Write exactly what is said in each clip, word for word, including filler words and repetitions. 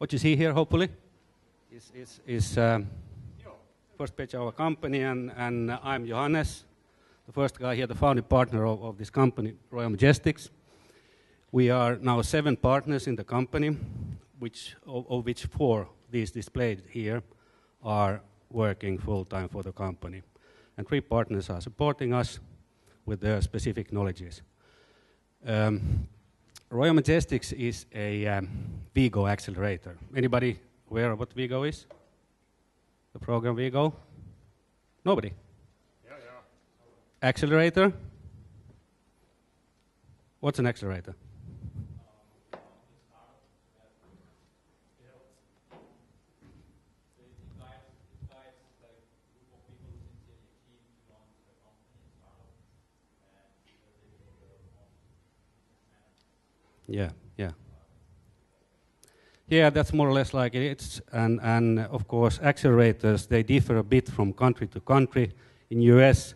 What you see here, hopefully, is, is, is um, first page of our company, and, and I'm Johannes, the first guy here, the founding partner of, of this company, Royal Majestics. We are now seven partners in the company, which, of, of which four, these displayed here, are working full-time for the company. And three partners are supporting us with their specific knowledges. Um, Royal Majestics is a um, Vigo accelerator. Anybody aware of what Vigo is? The program Vigo? Nobody? Yeah, yeah. Accelerator? What's an accelerator? Yeah, yeah. Yeah, that's more or less like it. It's, and, and of course, accelerators, they differ a bit from country to country. In U S,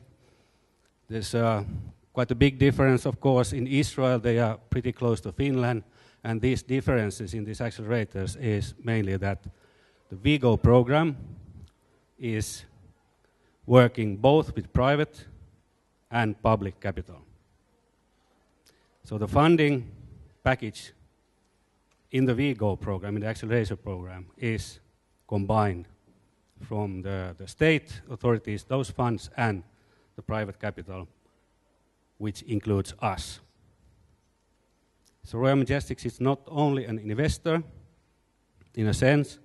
there's uh, quite a big difference, of course. In Israel, they are pretty close to Finland. And these differences in these accelerators is mainly that the Vigo program is working both with private and public capital. So the funding package in the Vigo program, in the accelerator program, is combined from the, the state authorities, those funds, and the private capital, which includes us. So Royal Majestics is not only an investor, in a sense,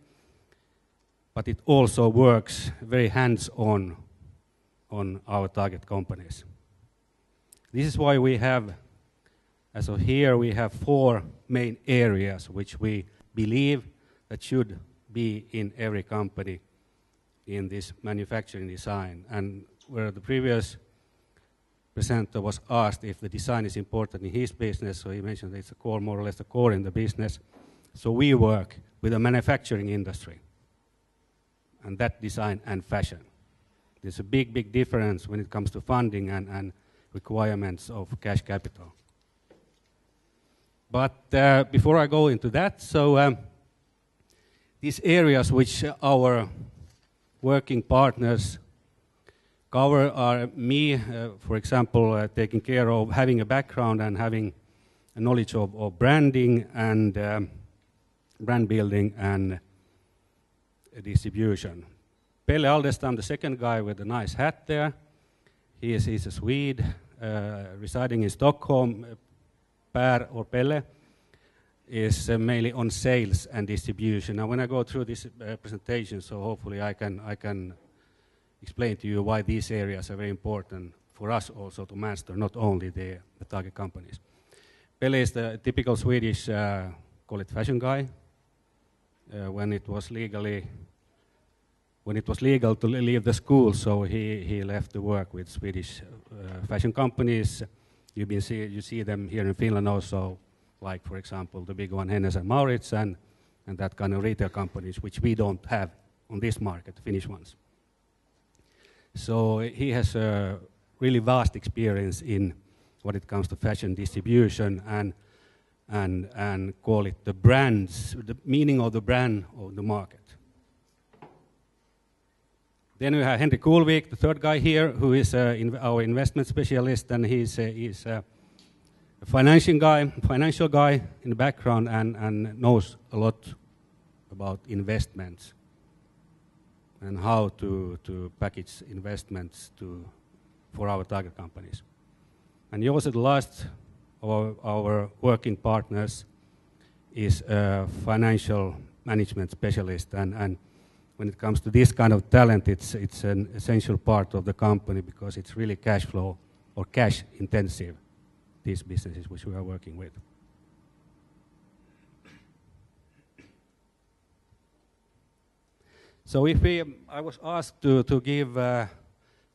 but it also works very hands-on on our target companies. This is why we have As of here, we have four main areas which we believe that should be in every company in this manufacturing design. And where the previous presenter was asked if the design is important in his business, so he mentioned it's a core, more or less the core in the business. So we work with the manufacturing industry, and that design and fashion. There's a big, big difference when it comes to funding and, and requirements of cash capital. But uh, before I go into that, so um, these areas which our working partners cover are me, uh, for example, uh, taking care of having a background and having a knowledge of, of branding and um, brand building and distribution. Pelle Aldestam, the second guy with the nice hat there, he is he's a Swede uh, residing in Stockholm. Per or Pelle is uh, mainly on sales and distribution. Now, when I go through this uh, presentation, so hopefully I can, I can explain to you why these areas are very important for us also to master, not only the, the target companies. Pelle is the typical Swedish, uh, call it fashion guy. Uh, when it was legally, when it was legal to leave the school, so he, he left to work with Swedish uh, fashion companies. You've been see, you see them here in Finland also, like, for example, the big one, Hennes and Mauritz, and, and that kind of retail companies, which we don't have on this market, the Finnish ones. So he has a really vast experience in what it comes to fashion distribution and, and, and call it the brands, the meaning of the brand of the market. Then we have Henry Kulvik, the third guy here, who is uh, in our investment specialist, and he's, uh, he's uh, a financial guy, financial guy in the background, and, and knows a lot about investments and how to, to package investments to, for our target companies. And also the last of our, our working partners is a financial management specialist, and, and when it comes to this kind of talent, it's, it's an essential part of the company because it's really cash flow or cash intensive, these businesses which we are working with. So if we, um, I was asked to, to give, uh,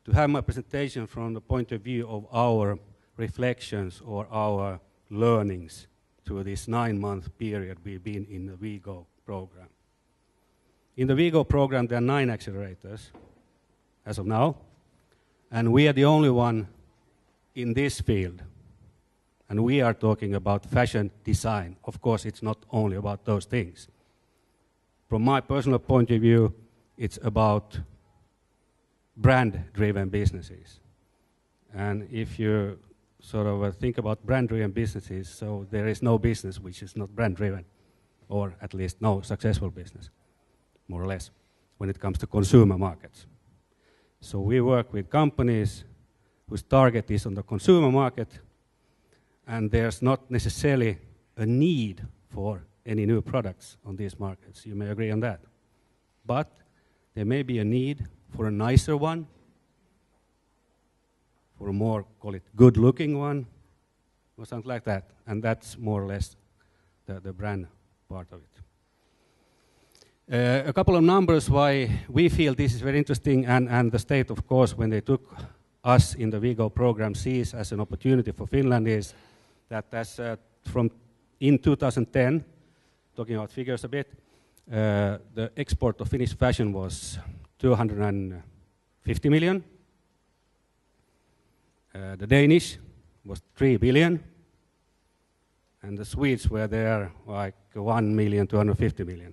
to have my presentation from the point of view of our reflections or our learnings through this nine month period we've been in the Vigo program. In the Vigo program, there are nine accelerators as of now, and we are the only one in this field. And we are talking about fashion design. Of course, it's not only about those things. from my personal point of view, it's about brand-driven businesses. And if you sort of uh, think about brand-driven businesses, so there is no business which is not brand-driven, or at least no successful business, more or less, when it comes to consumer markets. So we work with companies whose target is on the consumer market, and there's not necessarily a need for any new products on these markets. You may agree on that. But there may be a need for a nicer one, for a more, call it, good-looking one, or something like that. And that's more or less the, the brand part of it. Uh, a couple of numbers why we feel this is very interesting, and, and the state, of course, when they took us in the Vigo program, sees as an opportunity for Finland is that as uh, from in two thousand ten, talking about figures a bit, uh, the export of Finnish fashion was two hundred fifty million. Uh, the Danish was three billion, and the Swedes were there like one million two hundred fifty million,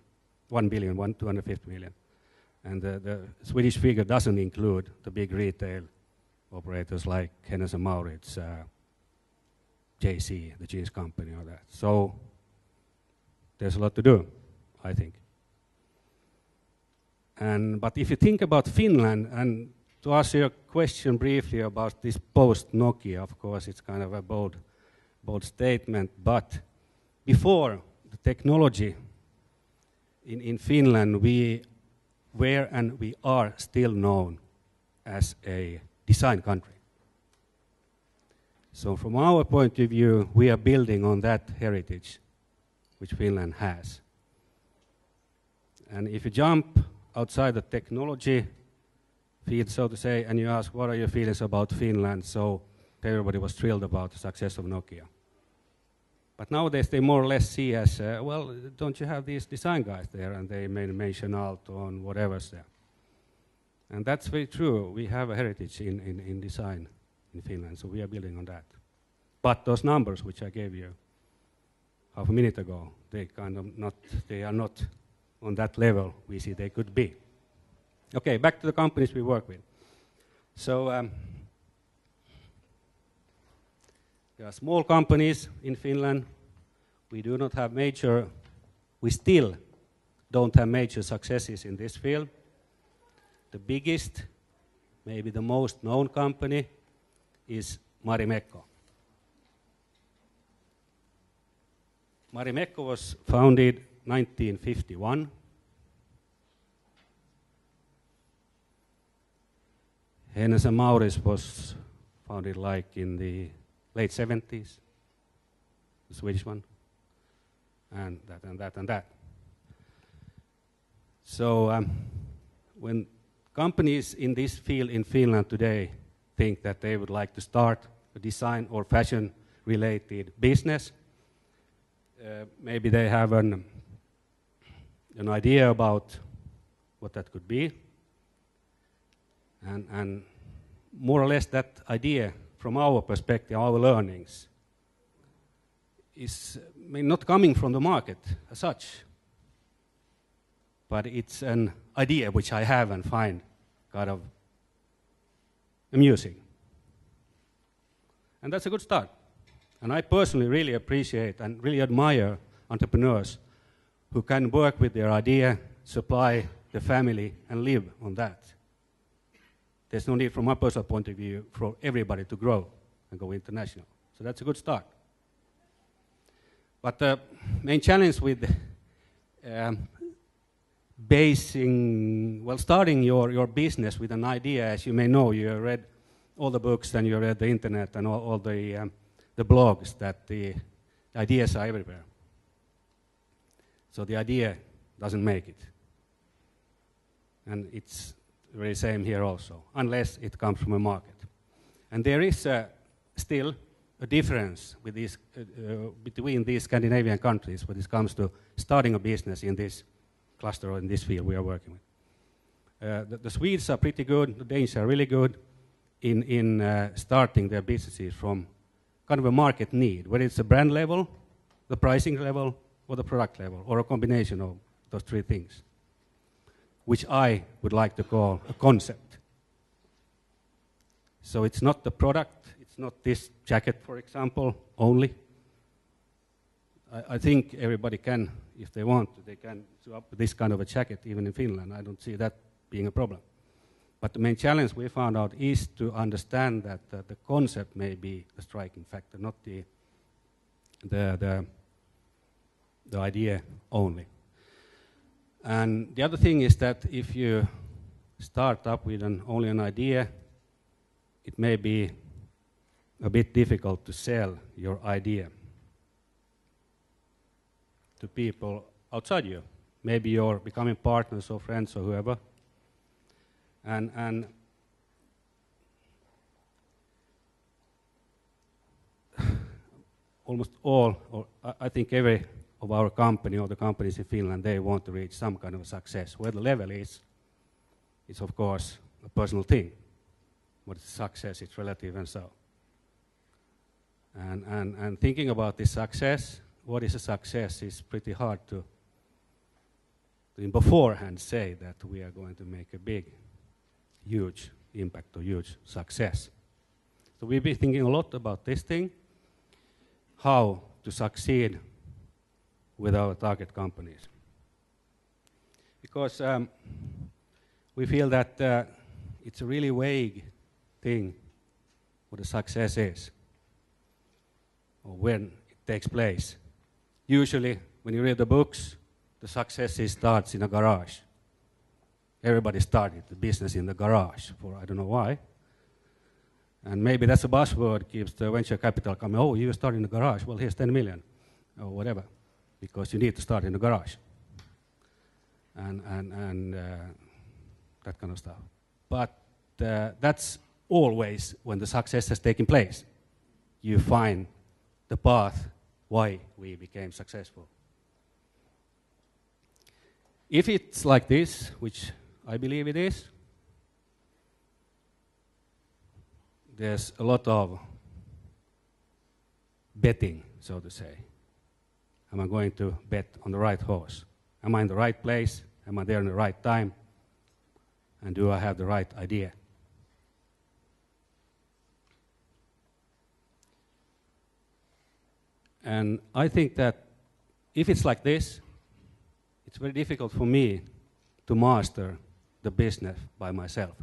one billion two hundred fifty million. And the, the Swedish figure doesn't include the big retail operators like Hennes and Mauritz, uh, J C, the jeans company, or that. So there's a lot to do, I think. And but if you think about Finland, and to answer your question briefly about this post-Nokia, of course, it's kind of a bold, bold statement, but before the technology in, in Finland, we were and we are still known as a design country. So from our point of view, we are building on that heritage which Finland has. And if you jump outside the technology field, so to say, and you ask, what are your feelings about Finland? So everybody was thrilled about the success of Nokia. But nowadays they more or less see as, uh, well, don't you have these design guys there? And they may mention out on whatever's there. And that's very true. We have a heritage in, in, in design in Finland, so we are building on that. But those numbers which I gave you half a minute ago, they kind of not, they are not on that level we see they could be. Okay, back to the companies we work with. So um, there are small companies in Finland. We do not have major, we still don't have major successes in this field. The biggest, maybe the most known company is Marimekko. Marimekko was founded in nineteen fifty-one. Hennes and Mauritz was founded like in the late seventies, the Swedish one, and that and that and that. So um, when companies in this field in Finland today think that they would like to start a design or fashion-related business, uh, maybe they have an, an idea about what that could be. And, and more or less that idea, from our perspective, our learnings, is I mean, not coming from the market as such, but it's an idea which I have and find kind of amusing. And that's a good start. And I personally really appreciate and really admire entrepreneurs who can work with their idea, supply the family, and live on that. There's no need, from my personal point of view, for everybody to grow and go international. So that's a good start. But the main challenge with um, basing, well, starting your, your business with an idea, as you may know, you read all the books and you read the internet and all, all the, um, the blogs that the ideas are everywhere. So the idea doesn't make it. And it's very same here also, unless it comes from a market. And there is uh, still a difference with these, uh, uh, between these Scandinavian countries when it comes to starting a business in this cluster or in this field we are working with. Uh, the, the Swedes are pretty good, the Danes are really good in, in uh, starting their businesses from kind of a market need, whether it's a brand level, the pricing level, or the product level, or a combination of those three things. which I would like to call a concept. So it's not the product, it's not this jacket, for example, only. I, I think everybody can, if they want, they can do up this kind of a jacket, even in Finland. I don't see that being a problem. But the main challenge we found out is to understand that uh, the concept may be the striking factor, not the, the, the, the idea only. And the other thing is that if you start up with an, only an idea, it may be a bit difficult to sell your idea to people outside you. Maybe you're becoming partners or friends or whoever. And, and almost all, or I think every of our company or the companies in Finland, they want to reach some kind of success. Where the level is, it's of course a personal thing. What is success, it's relative and so. And, and, and thinking about this success, what is a success is pretty hard to, to beforehand say that we are going to make a big, huge impact or huge success. So we've been thinking a lot about this thing, how to succeed with our target companies. Because um, we feel that uh, it's a really vague thing what a success is, or when it takes place. Usually, when you read the books, the success starts in a garage. Everybody started the business in the garage for I don't know why. And maybe that's a buzzword keeps the venture capital coming. Oh, you start in the garage. Well, here's ten million or whatever, because you need to start in the garage. And, and, and uh, that kind of stuff. But uh, that's always when the success has taken place. You find the path why we became successful. If it's like this, which I believe it is, there's a lot of betting, so to say. Am I going to bet on the right horse? Am I in the right place? Am I there in the right time? And do I have the right idea? And I think that if it's like this, it's very difficult for me to master the business by myself.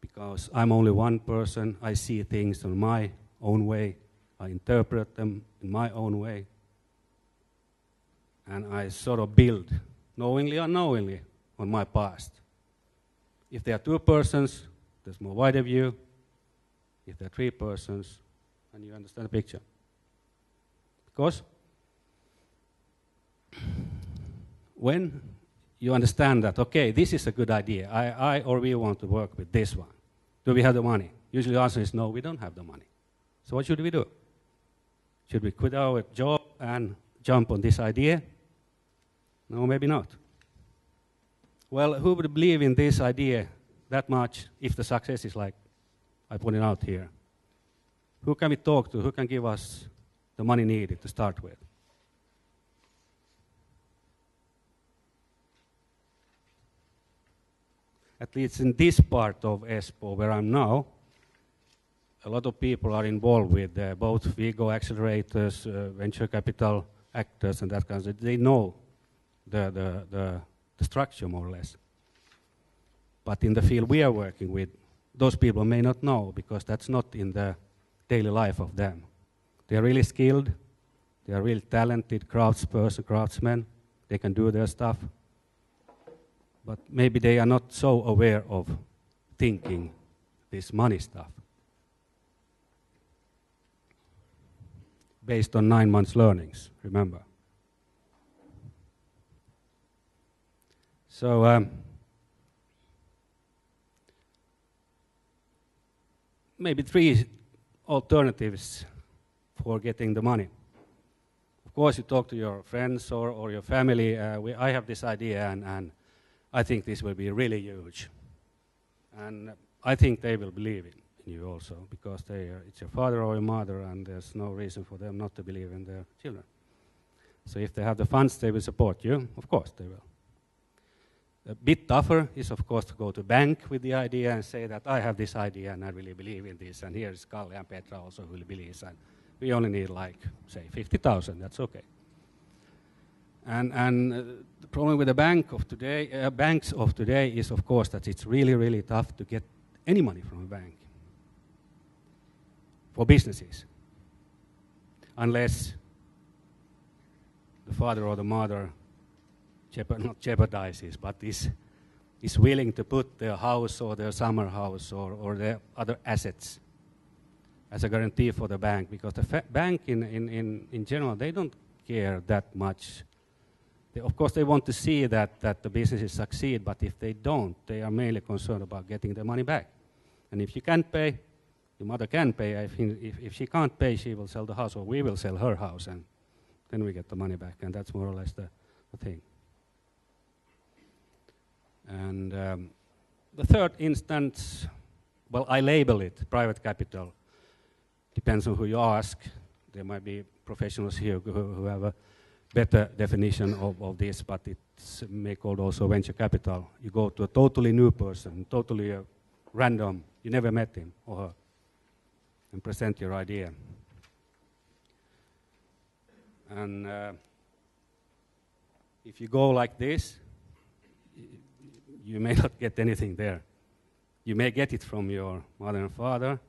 Because I'm only one person, I see things in my own way, I interpret them in my own way, and I sort of build, knowingly or unknowingly, on my past. If there are two persons, there's more wider view. If there are three persons, and you understand the picture. Because when you understand that, okay, this is a good idea, I, I or we want to work with this one. Do we have the money? Usually the answer is no, we don't have the money. So what should we do? Should we quit our job and jump on this idea? No, maybe not. Well, who would believe in this idea that much if the success is like I pointed out here? Who can we talk to? Who can give us the money needed to start with? At least in this part of Espoo where I'm now, a lot of people are involved with uh, both Vigo accelerators, uh, venture capital actors, and that kind of thing. They know the, the, the the structure more or less. But in the field we are working with, those people may not know because that's not in the daily life of them. They are really skilled, they are really talented craftsperson, craftsmen, they can do their stuff, but maybe they are not so aware of thinking this money stuff. Based on nine months learnings, remember. So, um, maybe three alternatives for getting the money. Of course, you talk to your friends or, or your family. Uh, we, I have this idea, and, and I think this will be really huge. And I think they will believe in you also, because they are, it's your father or your mother, and there's no reason for them not to believe in their children. So if they have the funds, they will support you. Of course, they will. A bit tougher is, of course, to go to bank with the idea and say that I have this idea and I really believe in this, and here's Kalle and Petra also who believes, and we only need, like, say, fifty thousand, that's okay. And, and uh, the problem with the bank of today, uh, banks of today is, of course, that it's really, really tough to get any money from a bank for businesses, unless the father or the mother not jeopardizes, but is, is willing to put their house or their summer house or, or their other assets as a guarantee for the bank, because the fa bank in, in, in, in general, they don't care that much. They, of course, they want to see that, that the businesses succeed, but if they don't, they are mainly concerned about getting their money back. And if you can't pay, your mother can pay. If, if, if she can't pay, she will sell the house, or we will sell her house, and then we get the money back, and that's more or less the, the thing. And um, the third instance, well, I label it private capital. Depends on who you ask. There might be professionals here who, who have a better definition of, of this, but it's may called also venture capital. You go to a totally new person, totally uh, random, you never met him or her, and present your idea. And uh, if you go like this, you may not get anything there. You may get it from your mother and father.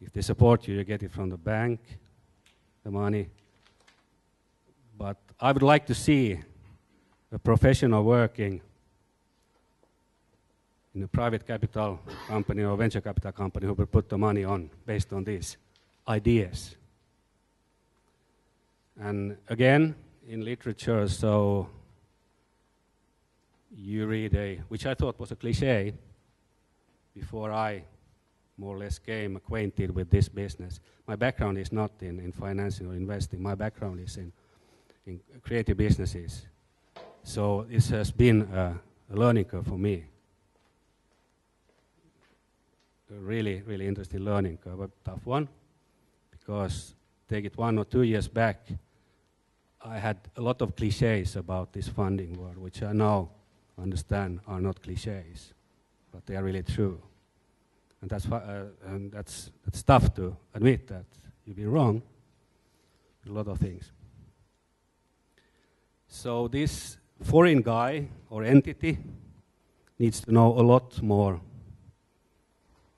If they support you, you get it from the bank, the money. But I would like to see a professional working in a private capital company or venture capital company who will put the money on based on these ideas. And again, in literature, so you read a, which I thought was a cliche before I more or less came acquainted with this business. My background is not in, in financing or investing. My background is in, in creative businesses. So this has been a, a learning curve for me. A really, really interesting learning curve, a tough one, because take it one or two years back, I had a lot of cliches about this funding world, which I now understand are not cliches, but they are really true. And that's, uh, and that's, that's tough to admit that you'll be wrong with a lot of things. So this foreign guy or entity needs to know a lot more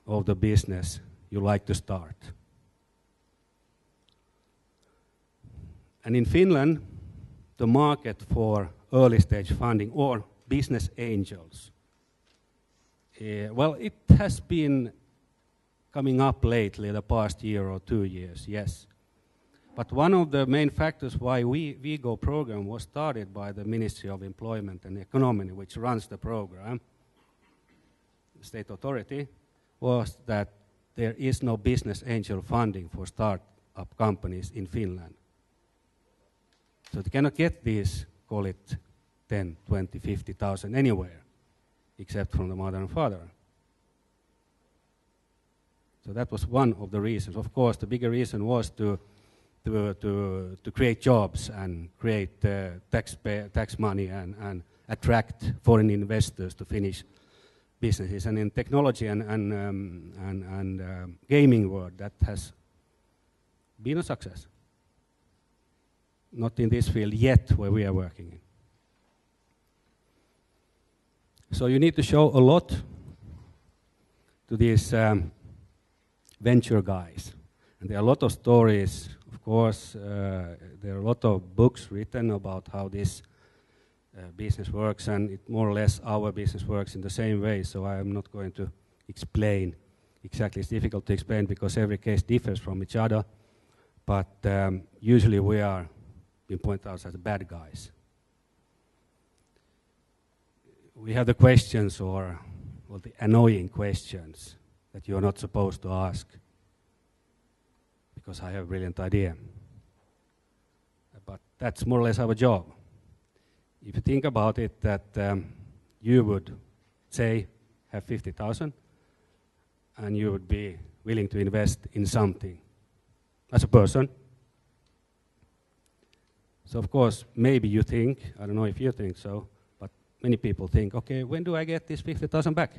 of the business you like to start. And in Finland, the market for early stage funding or business angels, uh, well, it has been coming up lately, the past year or two years, yes. But one of the main factors why we Vigo program was started by the Ministry of Employment and Economy, which runs the program, the state authority, was that there is no business angel funding for start-up companies in Finland. So they cannot get these, call it, ten, twenty, fifty thousand anywhere, except from the mother and father. So that was one of the reasons. Of course, the bigger reason was to, to, to, to create jobs and create uh, tax, pay, tax money and, and attract foreign investors to Finnish businesses. And in technology and, and, um, and, and um, gaming world, that has been a success. Not in this field yet where we are working in. So you need to show a lot to these um, venture guys. And there are a lot of stories, of course, uh, there are a lot of books written about how this uh, business works, and it more or less our business works in the same way, so I am not going to explain exactly. It's difficult to explain because every case differs from each other, but um, usually we are being pointed out as the bad guys. We have the questions or well, the annoying questions that you're not supposed to ask because I have a brilliant idea. But that's more or less our job. If you think about it, that um, you would say have fifty thousand and you would be willing to invest in something as a person. So of course, maybe you think, I don't know if you think so, many people think, okay, when do I get this fifty thousand back?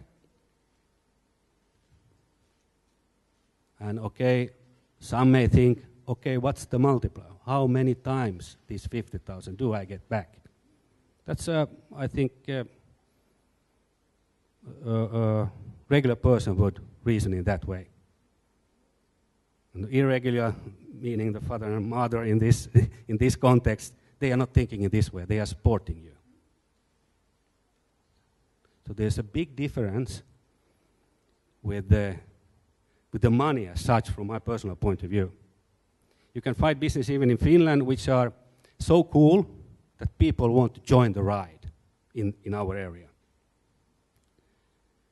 And okay, some may think, okay, what's the multiplier? How many times this fifty thousand do I get back? That's, uh, I think, uh, a, a regular person would reason in that way. And irregular, meaning the father and mother in this, in this context, they are not thinking in this way. They are supporting you. So there's a big difference with the, with the money as such from my personal point of view. You can find business even in Finland which are so cool that people want to join the ride in, in our area.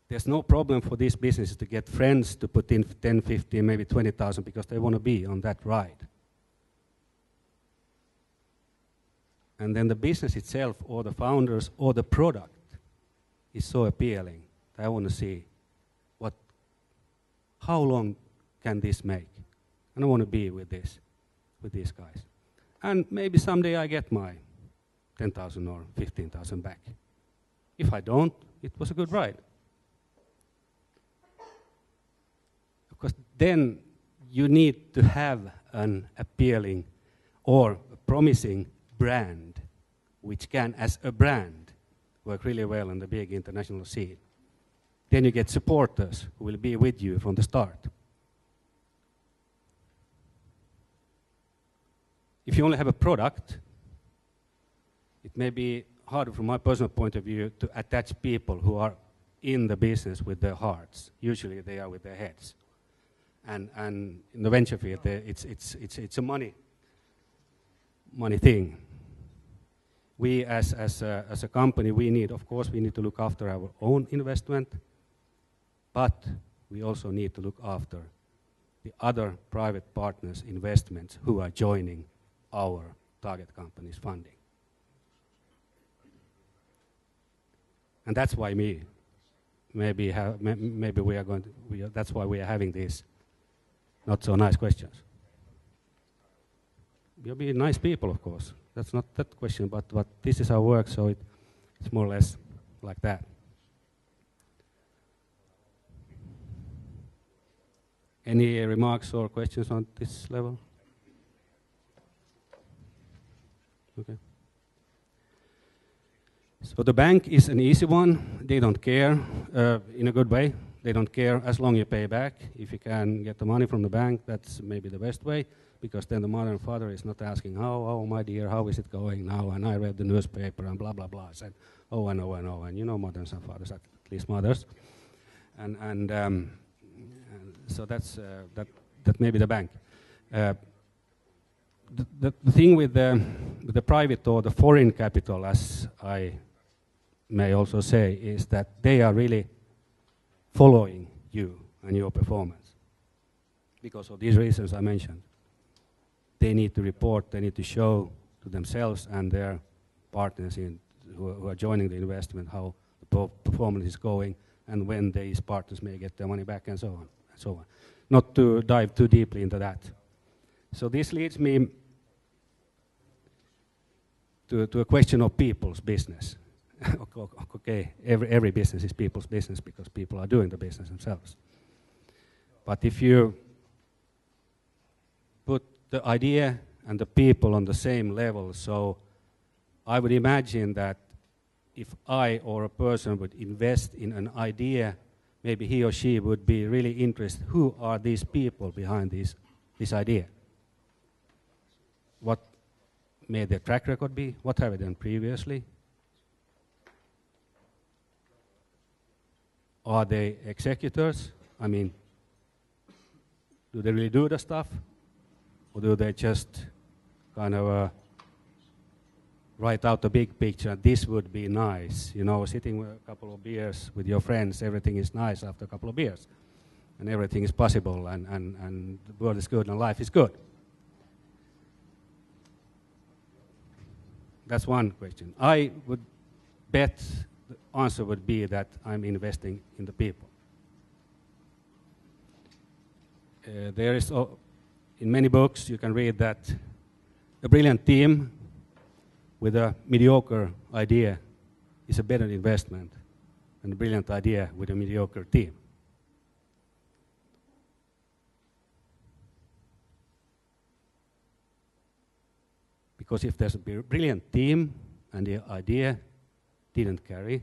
There's no problem for these businesses to get friends to put in ten, fifteen, maybe twenty thousand because they want to be on that ride. And then the business itself or the founders or the product is so appealing that I want to see what, how long can this make? And I want to be with this, with these guys. And maybe someday I get my ten thousand or fifteen thousand back. If I don't, it was a good ride. Because then you need to have an appealing or a promising brand, which can, as a brand, work really well on the big international scene. Then you get supporters who will be with you from the start. If you only have a product, it may be harder from my personal point of view to attach people who are in the business with their hearts. Usually they are with their heads. And, and in the venture field, it's, it's, it's, it's a money, money thing. We as, as, a, as a company, we need, of course, we need to look after our own investment, but we also need to look after the other private partners' investments who are joining our target company's funding. And that's why me, maybe, have, maybe we are going to, we are, that's why we are having these not so nice questions. You'll be nice people, of course. That's not that question, but, but this is our work, so it, it's more or less like that. Any remarks or questions on this level? Okay. So the bank is an easy one. They don't care uh, in a good way. They don't care as long as you pay back. If you can get the money from the bank, that's maybe the best way, because then the mother and father is not asking, oh, oh, my dear, how is it going now? And I read the newspaper and blah, blah, blah. I said, oh, and oh, and oh, and you know mothers and fathers, at least mothers. And, and um, so that's, uh, that, that may be the bank. Uh, the, the, the thing with the, with the private or the foreign capital, as I may also say, is that they are really following you and your performance. Because of these reasons I mentioned. They need to report, they need to show to themselves and their partners in, who, who are joining the investment how the performance is going and when these partners may get their money back and so on. So on. Not to dive too deeply into that. So this leads me to, to a question of people's business. Okay, every, every business is people's business because people are doing the business themselves. But if you put the idea and the people on the same level, so I would imagine that if I or a person would invest in an idea, maybe he or she would be really interested. Who are these people behind this, this idea? What may their track record be? What have they done previously? Are they executors? I mean, do they really do the stuff? Or do they just kind of uh, write out the big picture? This would be nice, you know, sitting with a couple of beers with your friends, everything is nice after a couple of beers. And everything is possible, and, and, and the world is good, and life is good. That's one question. I would bet the answer would be that I'm investing in the people. Uh, there is, oh, in many books, you can read that a brilliant team with a mediocre idea is a better investment than a brilliant idea with a mediocre team. Because if there's a brilliant team and the idea didn't carry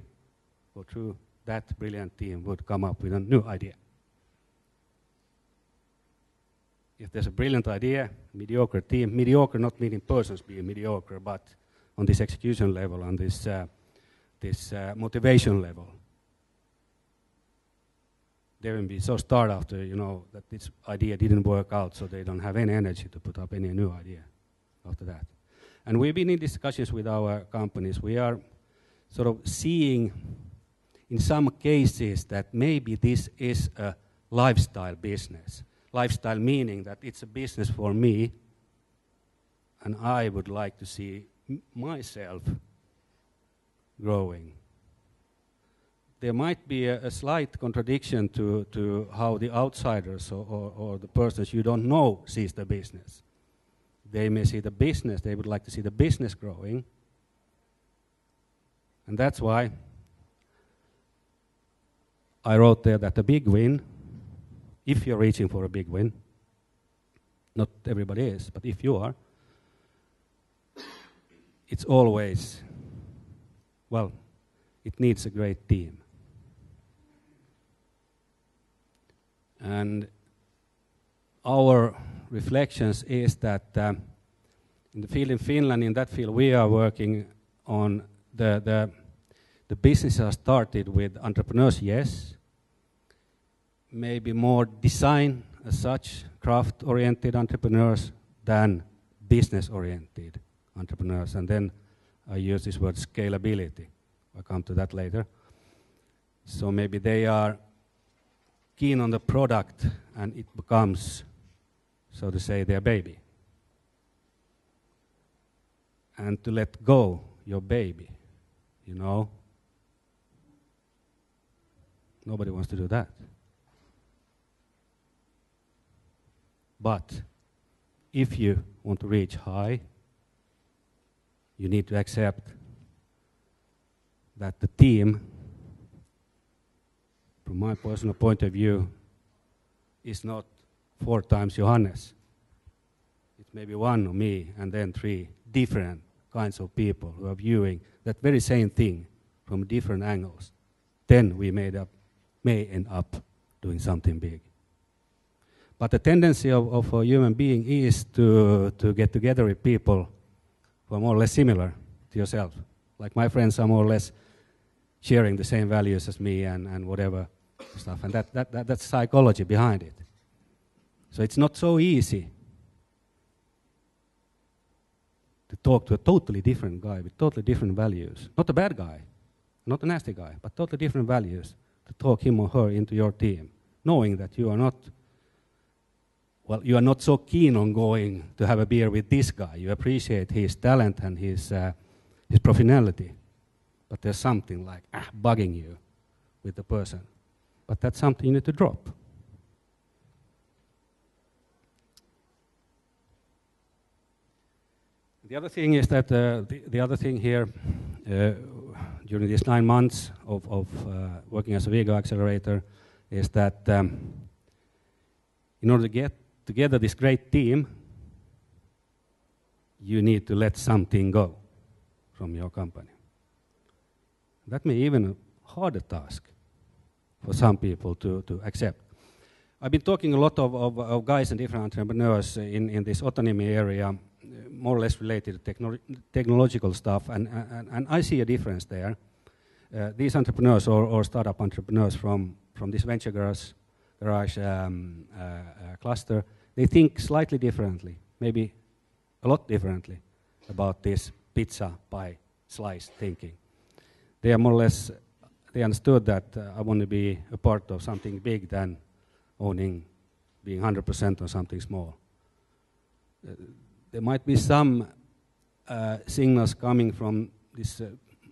or through, that brilliant team would come up with a new idea. If there's a brilliant idea, mediocre team, mediocre not meaning persons being mediocre, but on this execution level, on this, uh, this uh, motivation level, they will be so starved after, you know, that this idea didn't work out, so they don't have any energy to put up any new idea after that. And we've been in discussions with our companies. We are sort of seeing in some cases that maybe this is a lifestyle business. Lifestyle meaning that it's a business for me, and I would like to see myself growing. There might be a, a slight contradiction to, to how the outsiders or, or, or the persons you don't know sees the business. They may see the business, they would like to see the business growing. And that's why I wrote there that a big win, if you're reaching for a big win, not everybody is, but if you are, it's always, well, it needs a great team. And our reflections is that um, in the field in Finland, in that field, we are working on the, the, the businesses are started with entrepreneurs, yes, maybe more design as such, craft-oriented entrepreneurs than business-oriented entrepreneurs. And then I use this word scalability. I'll come to that later. So maybe they are keen on the product and it becomes, so to say, their baby. And to let go your baby, you know. Nobody wants to do that. But if you want to reach high, you need to accept that the team, from my personal point of view, is not four times Johannes. It may be one or me, and then three different kinds of people who are viewing that very same thing from different angles. Then we made up, may end up doing something big. But the tendency of, of a human being is to, to get together with people who are more or less similar to yourself. Like my friends are more or less sharing the same values as me and, and whatever stuff. And that, that, that, that's psychology behind it. So it's not so easy to talk to a totally different guy with totally different values. Not a bad guy, not a nasty guy, but totally different values to talk him or her into your team, knowing that you are not, well, you are not so keen on going to have a beer with this guy. You appreciate his talent and his, uh, his professionality, but there's something like ah, bugging you with the person. But that's something you need to drop. The other thing is that uh, the, the other thing here, uh, during these nine months of, of uh, working as a Vigo accelerator, is that um, in order to get together this great team, you need to let something go from your company. That may even a harder task for some people to, to accept. I've been talking a lot of, of, of guys and different entrepreneurs in, in this autonomy area, more or less related to techno technological stuff, and, and, and I see a difference there. Uh, these entrepreneurs or, or startup entrepreneurs from, from this venture garage, garage um, uh, uh, cluster, they think slightly differently, maybe a lot differently about this pizza pie slice thinking. They are more or less, they understood that uh, I want to be a part of something big than owning, being one hundred percent on something small. Uh, There might be some uh, signals coming from this uh,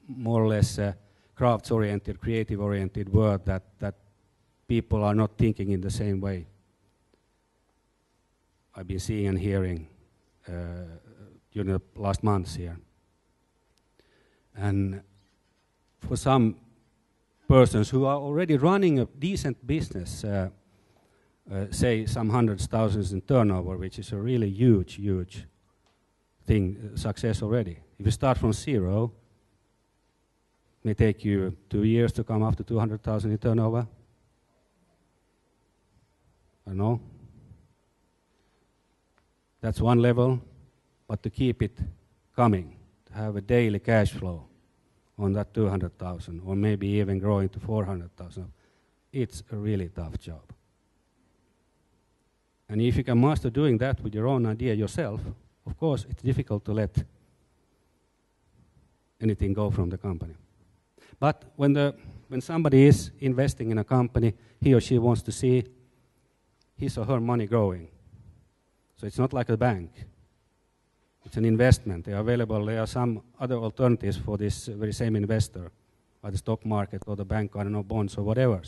more or less uh, crafts-oriented, creative-oriented world that, that people are not thinking in the same way. I've been seeing and hearing uh, during the last months here. And for some persons who are already running a decent business, uh, uh, say some hundreds, thousands in turnover, which is a really huge, huge thing, uh, success already. If you start from zero, it may take you two years to come up to two hundred thousand in turnover. I don't know. That's one level, but to keep it coming, to have a daily cash flow on that two hundred thousand, or maybe even growing to four hundred thousand, it's a really tough job. And if you can master doing that with your own idea yourself, of course it's difficult to let anything go from the company. But when, the, when somebody is investing in a company, he or she wants to see his or her money growing. So it's not like a bank. It's an investment. They are available. There are some other alternatives for this very same investor, by the stock market or the bank, I don't know, bonds or whatever,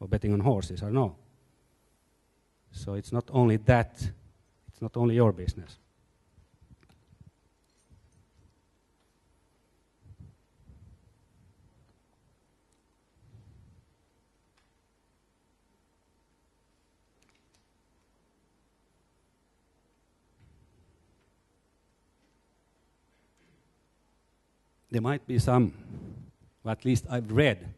or betting on horses, I don't know. So it's not only that, it's not only your business. There might be some, well, at least I've read,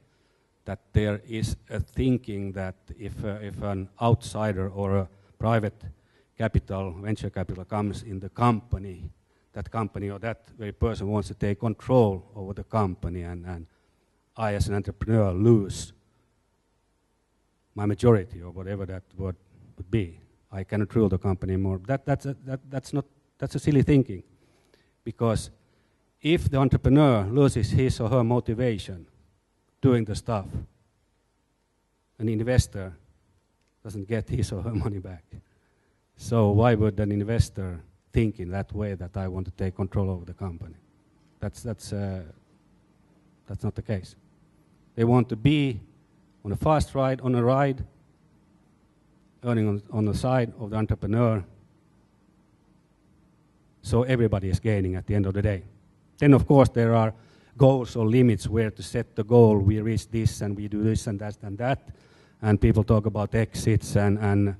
that there is a thinking that if, uh, if an outsider or a private capital, venture capital comes in the company, that company or that very person wants to take control over the company, and, and I as an entrepreneur lose my majority or whatever that word would be. I cannot rule the company anymore. That, that's, a, that, that's, not, that's a silly thinking, because if the entrepreneur loses his or her motivation doing the stuff, an investor doesn't get his or her money back. So why would an investor think in that way, that I want to take control over the company? That's, that's, uh, that's not the case. They want to be on a fast ride, on a ride, earning on, on the side of the entrepreneur, so everybody is gaining at the end of the day. Then, of course, there are goals or limits where to set the goal. We reach this and we do this and that and that. And people talk about exits and, and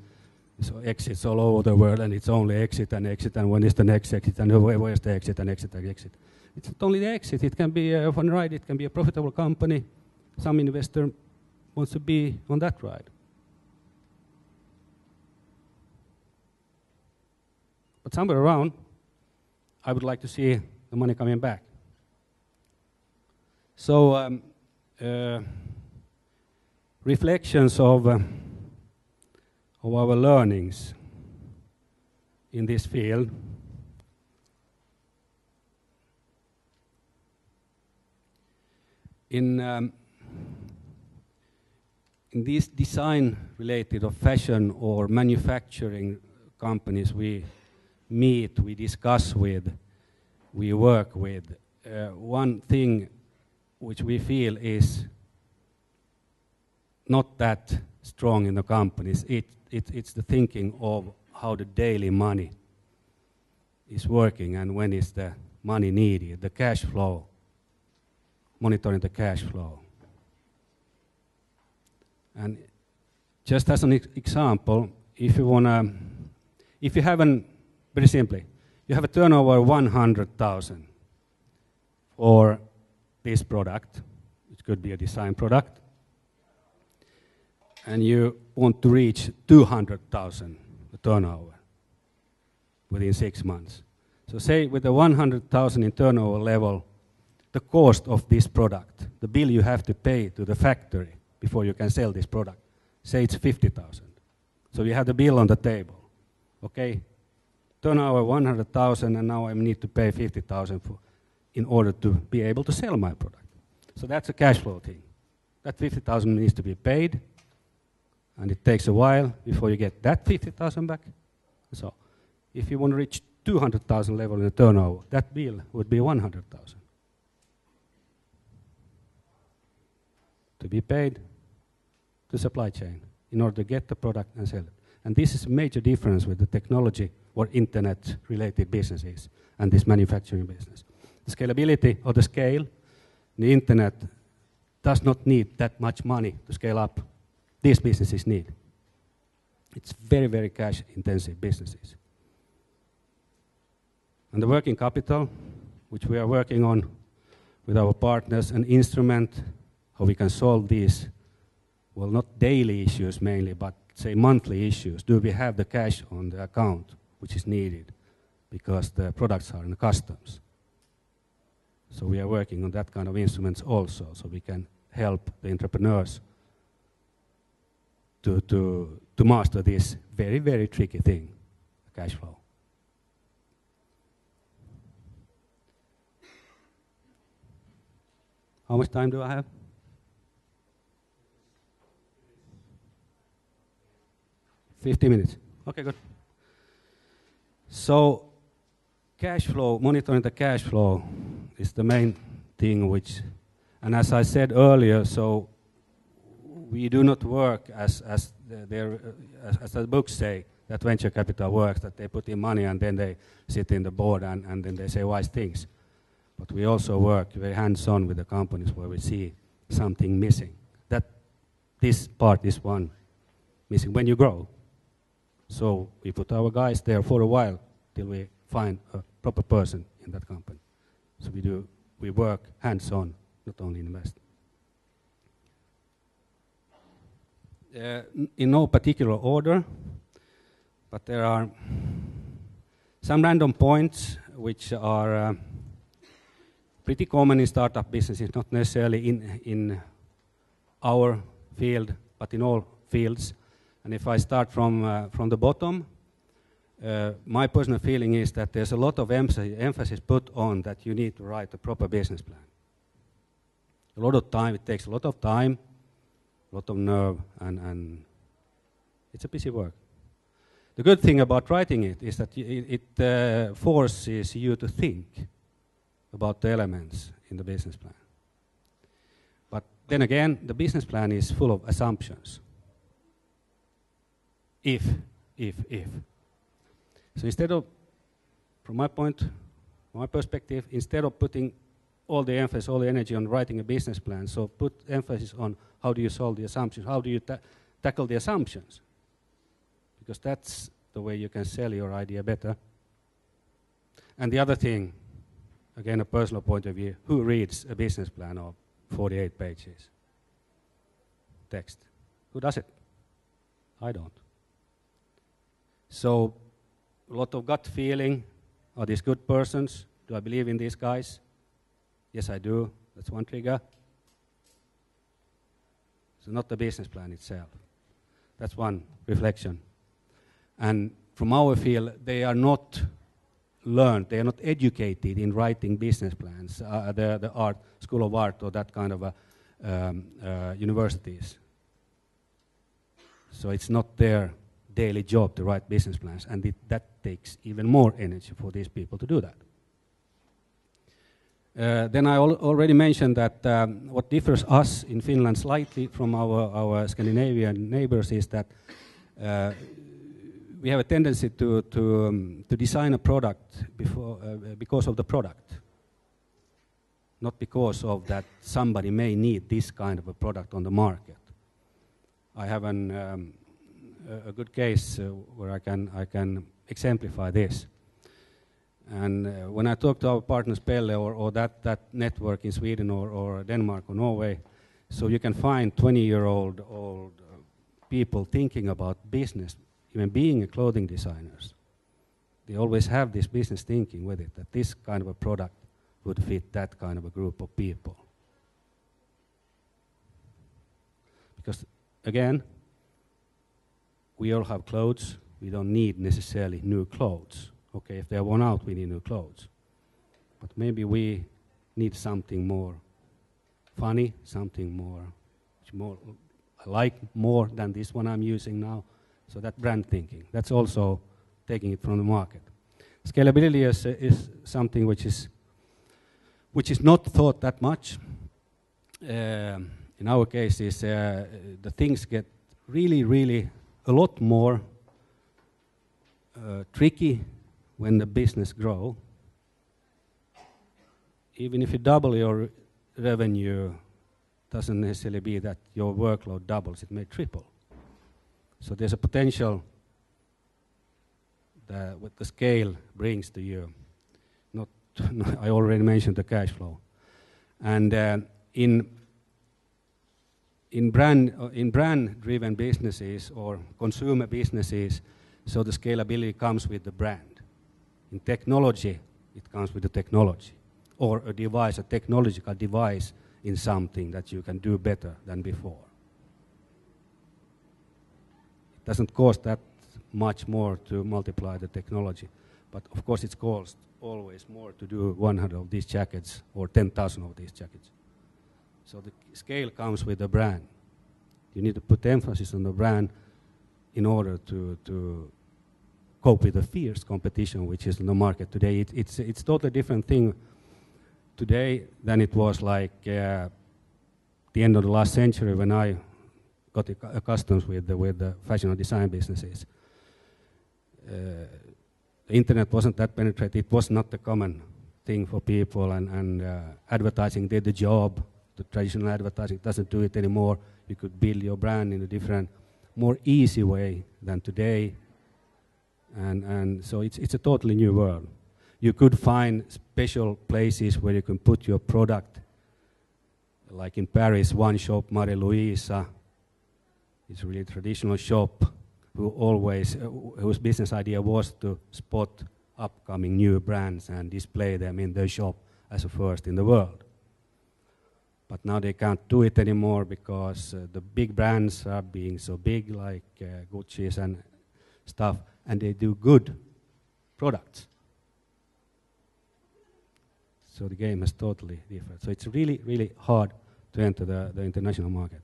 so exits all over the world, and it's only exit and exit, and when is the next exit, and where's the exit and exit and exit. It's not only the exit. It can be a fun ride. It can be a profitable company. Some investor wants to be on that ride. But somewhere around, I would like to see the money coming back. So um, uh, reflections of, uh, of our learnings in this field. In, um, in these design-related or fashion or manufacturing companies we meet, we discuss with, we work with, uh, one thing which we feel is not that strong in the companies. It, it, it's the thinking of how the daily money is working and when is the money needed, the cash flow, monitoring the cash flow. And just as an example, if you wanna, if you haven't, very simply, you have a turnover of one hundred thousand for this product. It could be a design product. And you want to reach two hundred thousand turnover within six months. So say with the one hundred thousand in turnover level, the cost of this product, the bill you have to pay to the factory before you can sell this product, say it's fifty thousand. So you have the bill on the table, okay? Turnover one hundred thousand, and now I need to pay fifty thousand in order to be able to sell my product. So that's a cash flow thing. That fifty thousand needs to be paid, and it takes a while before you get that fifty thousand back. So if you want to reach two hundred thousand level in the turnover, that bill would be one hundred thousand to be paid to supply chain in order to get the product and sell it. And this is a major difference with the technology or internet-related businesses and this manufacturing business. The scalability or the scale, the internet does not need that much money to scale up. These businesses need. It's very, very cash-intensive businesses. And the working capital, which we are working on with our partners, an instrument how we can solve these, well, not daily issues mainly, but say monthly issues. Do we have the cash on the account which is needed because the products are in the customs? So we are working on that kind of instruments also, so we can help the entrepreneurs to, to, to master this very, very tricky thing, the cash flow. How much time do I have? fifty minutes. Okay, good. So cash flow, monitoring the cash flow is the main thing which, and as I said earlier, so we do not work as, as, the, their, as, as the books say, that venture capital works, that they put in money and then they sit in the board and, and then they say wise things. But we also work very hands-on with the companies where we see something missing. That this part is one missing when you grow. So we put our guys there for a while till we find a proper person in that company. So we do, we work hands-on, not only invest. Uh, in no particular order, but there are some random points which are uh, pretty common in startup businesses, not necessarily in, in our field, but in all fields. And if I start from, uh, from the bottom, uh, my personal feeling is that there's a lot of emphasis, emphasis put on that you need to write a proper business plan. A lot of time, it takes a lot of time, a lot of nerve, and, and it's a busy work. The good thing about writing it is that it, it uh, forces you to think about the elements in the business plan. But then again, the business plan is full of assumptions. If, if, if. So instead of, from my point, from my perspective, instead of putting all the emphasis, all the energy on writing a business plan, so put emphasis on how do you solve the assumptions, how do you ta tackle the assumptions? Because that's the way you can sell your idea better. And the other thing, again, a personal point of view, who reads a business plan of forty-eight pages text? Who does it? I don't. So a lot of gut feeling. Are these good persons? Do I believe in these guys? Yes, I do. That's one trigger. So not the business plan itself. That's one reflection. And from our field, they are not learned, they are not educated in writing business plans, uh, the, the art, School of Art or that kind of a, um, uh, universities. So it's not their daily job to write business plans, and it, that takes even more energy for these people to do that. Uh, then I al already mentioned that um, what differs us in Finland slightly from our, our Scandinavian neighbors is that uh, we have a tendency to, to, um, to design a product before, uh, because of the product, not because of that somebody may need this kind of a product on the market. I have an, um, a good case uh, where I can, I can exemplify this. And uh, when I talk to our partners, Pelle, or, or that, that network in Sweden or, or Denmark or Norway, so you can find twenty-year-old old uh, people thinking about business, even being a clothing designers. They always have this business thinking with it, that this kind of a product would fit that kind of a group of people. Because, again, we all have clothes. We don't need necessarily new clothes. Okay, if they're worn out, we need new clothes. But maybe we need something more funny, something more, which more I like more than this one I'm using now. So that brand thinking, that's also taking it from the market. Scalability is, is something which is, which is not thought that much. Um, in our case, is, uh, the things get really, really a lot more uh, tricky when the business grow. Even if you double your revenue, doesn't necessarily be that your workload doubles, it may triple. So there's a potential that what the scale brings to you. Not I already mentioned the cash flow. And uh, in in brand uh, in brand-driven businesses or consumer businesses, so the scalability comes with the brand. In technology, it comes with the technology, or a device, a technological device in something that you can do better than before. It doesn't cost that much more to multiply the technology, but of course it's cost always more to do one hundred of these jackets or ten thousand of these jackets. So the scale comes with the brand. You need to put emphasis on the brand in order to, to cope with the fierce competition which is in the market today. It, it's it's totally different thing today than it was like uh, the end of the last century when I got accustomed with the, with the fashion and design businesses. Uh, the internet wasn't that penetrated. It was not the common thing for people, and, and uh, advertising did the job. The traditional advertising doesn't do it anymore. You could build your brand in a different, more easy way than today. And, and so it's, it's a totally new world. You could find special places where you can put your product, like in Paris, one shop, Marie Louisa. It's a really traditional shop who always, uh, whose business idea was to spot upcoming new brands and display them in their shop as a first in the world. But now they can't do it anymore because uh, the big brands are being so big, like uh, Gucci's and stuff, and they do good products. So the game is totally different. So it's really, really hard to enter the, the international market.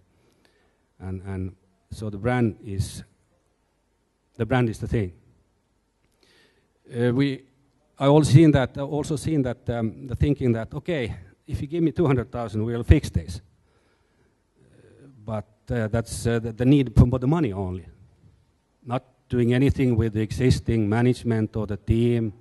And, and so the brand is the brand is the thing. Uh, we, I also seen that, also seen that um, the thinking that, okay, if you give me two hundred thousand, we'll fix this. Uh, but uh, that's uh, the, the need for the money only. Not doing anything with the existing management or the team,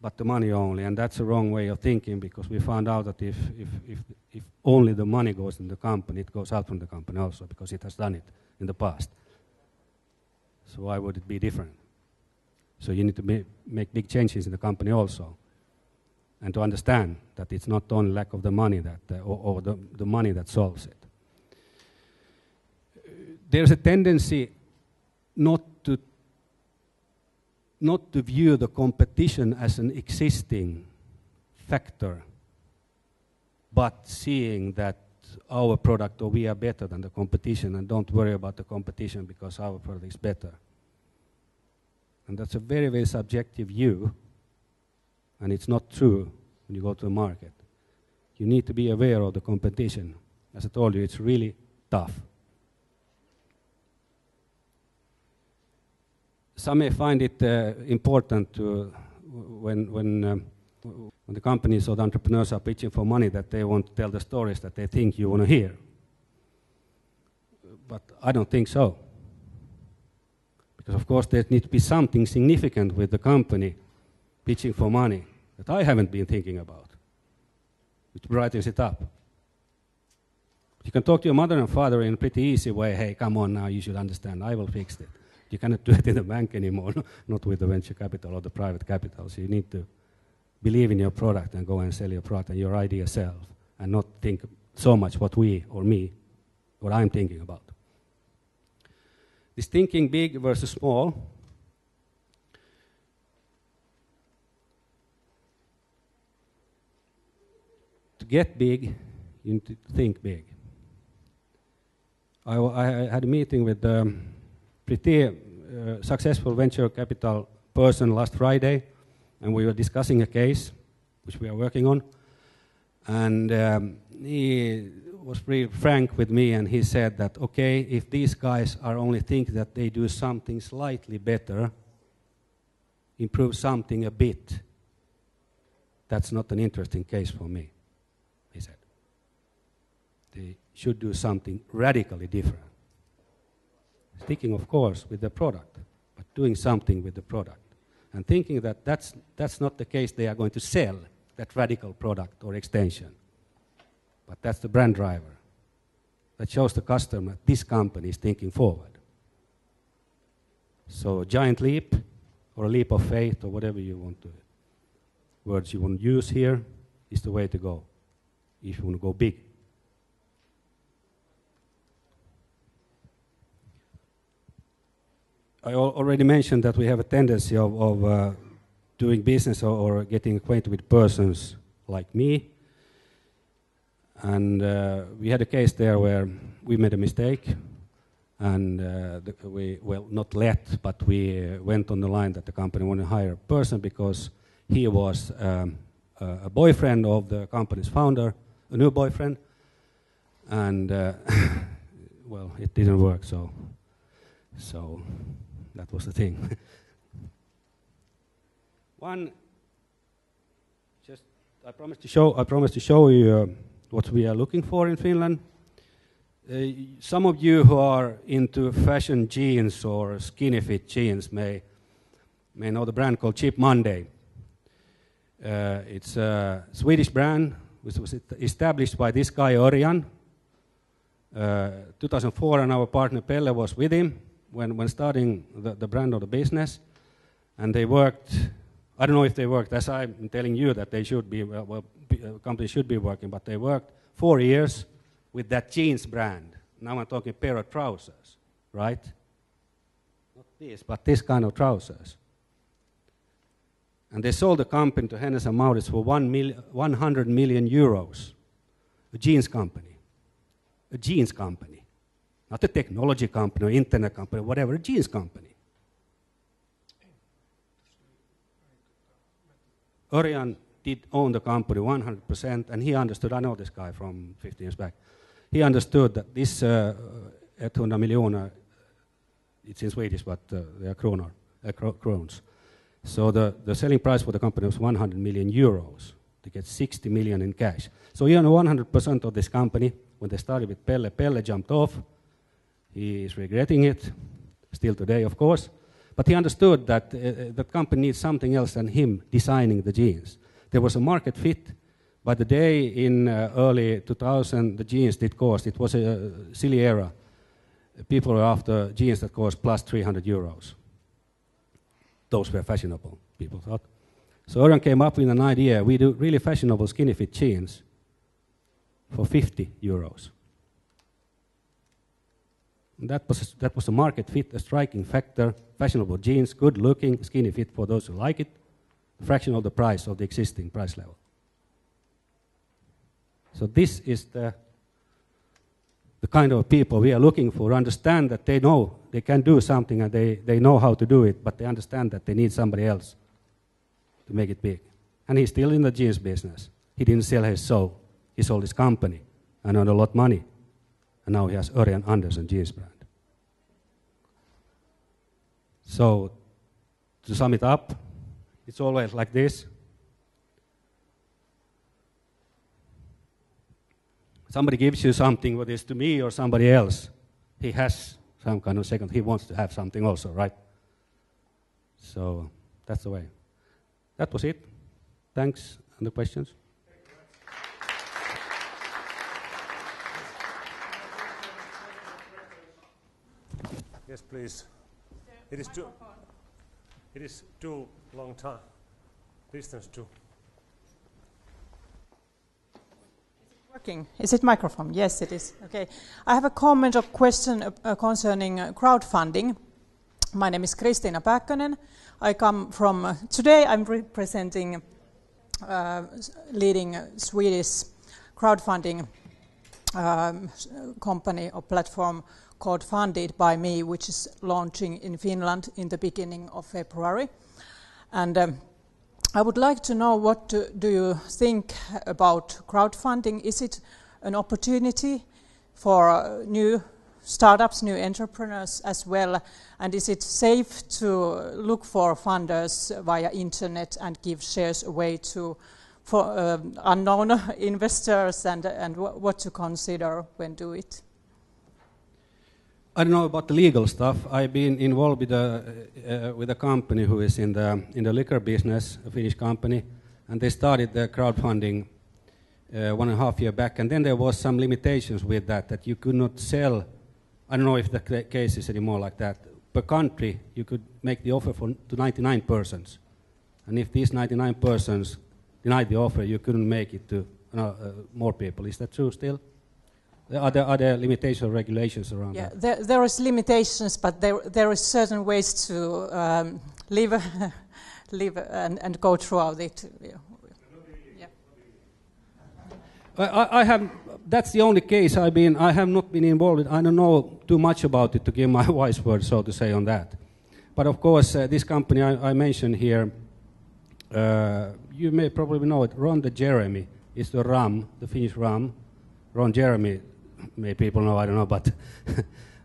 but the money only. And that's a wrong way of thinking, because we found out that if, if, if, if only the money goes in the company, it goes out from the company also, because it has done it in the past. So why would it be different? So you need to be, make big changes in the company also. And to understand that it's not only lack of the money that, uh, or, or the, the money that solves it. Uh, there's a tendency not to, not to view the competition as an existing factor, but seeing that our product or we are better than the competition, and don't worry about the competition because our product is better. And that's a very, very subjective view. And it's not true when you go to the market. You need to be aware of the competition. As I told you, it's really tough. Some may find it uh, important to, when, when, um, when the companies or the entrepreneurs are pitching for money, that they want to tell the stories that they think you want to hear. But I don't think so. Because of course there needs to be something significant with the company pitching for money that I haven't been thinking about. It brightens it up. You can talk to your mother and father in a pretty easy way. Hey, come on now, you should understand. I will fix it. You cannot do it in the bank anymore, not with the venture capital or the private capital. So you need to believe in your product and go and sell your product and your idea self, and not think so much what we or me, what I'm thinking about. This thinking big versus small. Get big, you need to think big. I, I had a meeting with a pretty uh, successful venture capital person last Friday, and we were discussing a case which we are working on. And um, he was pretty frank with me, and he said that, okay, if these guys are only thinking that they do something slightly better, improve something a bit, that's not an interesting case for me. He said, they should do something radically different. Sticking, of course, with the product, but doing something with the product. And thinking that that's, that's not the case they are going to sell, that radical product or extension. But that's the brand driver. That shows the customer this company is thinking forward. So a giant leap or a leap of faith or whatever you want to, words you want to use here, is the way to go if you want to go big. I al already mentioned that we have a tendency of, of uh, doing business or, or getting acquainted with persons like me. And uh, we had a case there where we made a mistake, and uh, the, we, well, not let, but we went on the line that the company wanted to hire a person because he was um, a, a boyfriend of the company's founder, a new boyfriend, and uh, well, it didn't work, so. So that was the thing. One, just I promised to show. I promised to show you uh, what we are looking for in Finland. Uh, some of you who are into fashion jeans or skinny fit jeans may may know the brand called Cheap Monday. Uh, it's a Swedish brand which was established by this guy Örjan. Uh, two thousand four, and our partner Pelle was with him when, when starting the, the brand of the business, and they worked, I don't know if they worked, as I'm telling you that they should be, well, well companies should be working, but they worked four years with that jeans brand. Now I'm talking pair of trousers, right? Not this, but this kind of trousers. And they sold the company to Hennes and Mauritz for one hundred million euros, a jeans company. A jeans company, not a technology company or internet company, whatever, a jeans company. Örjan did own the company one hundred percent, and he understood, I know this guy from fifteen years back, he understood that this uh, one hundred miljoner, it's in Swedish, but uh, they are kronor, uh, crowns. So the, the selling price for the company was one hundred million euros. They get sixty million in cash. So he owned one hundred percent of this company. When they started with Pelle, Pelle jumped off. He is regretting it, still today, of course. But he understood that uh, the company needs something else than him designing the jeans. There was a market fit. By the day in uh, early two thousand, the jeans did cost. It was a silly era. People were after jeans that cost plus three hundred euros. Those were fashionable, people thought. So Örjan came up with an idea. We do really fashionable skinny fit jeans for fifty euros. And that was that was a market fit, a striking factor. Fashionable jeans, good looking, skinny fit for those who like it. A fraction of the price of the existing price level. So this is the the kind of people we are looking for. Understand that they know they can do something and they they know how to do it, but they understand that they need somebody else to make it big. And he's still in the jeans business. He didn't sell his soul. He sold his company and earned a lot of money. And now he has Örjan Andersson jeans brand. So, to sum it up, it's always like this. Somebody gives you something, whether it's to me or somebody else. He has some kind of second. He wants to have something also, right? So, that's the way. That was it. Thanks. And the questions? Yes, please. It is too. It is too long time. Distance too. Is it working? Is it microphone? Yes, it is. Okay. I have a comment or question uh, uh, concerning uh, crowdfunding. My name is Kristina Päkkönen. I come from. Uh, today, I'm representing uh, leading uh, Swedish crowdfunding um, company or platform called Funded by Me, which is launching in Finland in the beginning of February. And um, I would like to know, what to, do you think about crowdfunding? Is it an opportunity for uh, new startups, new entrepreneurs as well? And is it safe to look for funders via internet and give shares away to for, uh, unknown investors, and, and wh what to consider when do it? I don't know about the legal stuff. I've been involved with a, uh, with a company who is in the, in the liquor business, a Finnish company, and they started the crowdfunding uh, one and a half year back, and then there was some limitations with that, that you could not sell, I don't know if the case is anymore like that, per country you could make the offer for, to ninety-nine persons, and if these ninety-nine persons denied the offer, you couldn't make it to uh, uh, more people. Is that true still? Are there, are there limitations or regulations around yeah, that? There, there is limitations, but there, there is certain ways to um, live, live and, and go throughout it. Yeah. I, I have, that's the only case I've been, I have not been involved in. I don't know too much about it to give my wise word, so to say, on that. But of course, uh, this company I, I mentioned here, uh, you may probably know it, Ronde Jeremy is the RAM, the Finnish RAM. Ron Jeremy, may people know, I don't know, but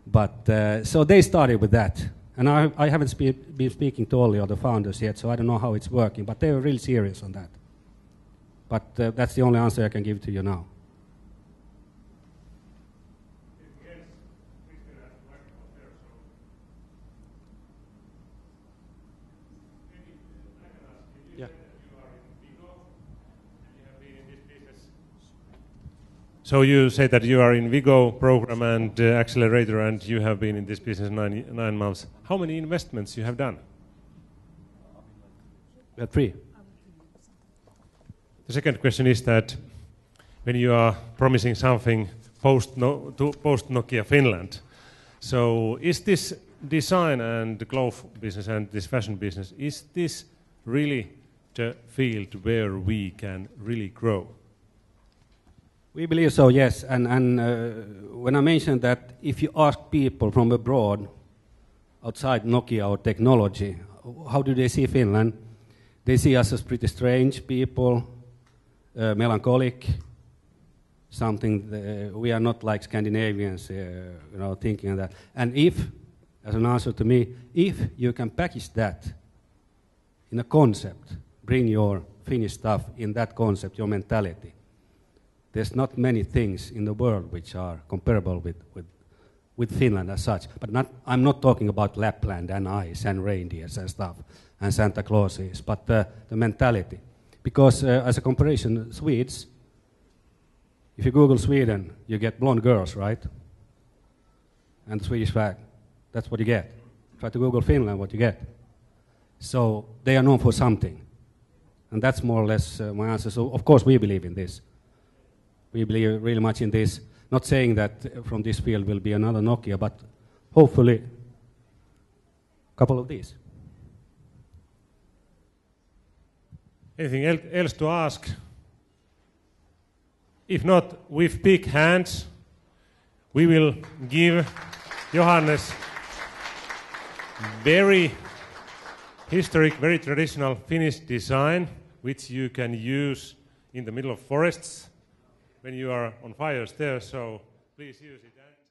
but uh, so they started with that, and I, I haven't spe been speaking to all the other founders yet, so I don't know how it's working, but they were really serious on that. But uh, that's the only answer I can give to you now. So you say that you are in Vigo program and uh, accelerator, and you have been in this business nine, nine months. How many investments you have done? Uh, three. The second question is that when you are promising something post, no, to post Nokia Finland, so is this design and cloth business and this fashion business, is this really the field where we can really grow? We believe so, yes, and, and uh, when I mentioned that if you ask people from abroad, outside Nokia or technology, how do they see Finland? They see us as pretty strange people, uh, melancholic, something, uh, we are not like Scandinavians, uh, you know, thinking of that. And if, as an answer to me, if you can package that in a concept, bring your Finnish stuff in that concept, your mentality, there's not many things in the world which are comparable with, with, with Finland as such. But not, I'm not talking about Lapland and ice and reindeers and stuff and Santa Clauses, but uh, the mentality. Because uh, as a comparison, Swedes, if you Google Sweden, you get blonde girls, right? And the Swedish flag, that's what you get. Try to Google Finland, what you get. So they are known for something. And that's more or less uh, my answer. So of course we believe in this. We believe really much in this. Not saying that from this field will be another Nokia, but hopefully a couple of these. Anything else to ask? If not, with big hands, we will give Johannes very historic, very traditional Finnish design, which you can use in the middle of forests. When you are on fires there, so please use it.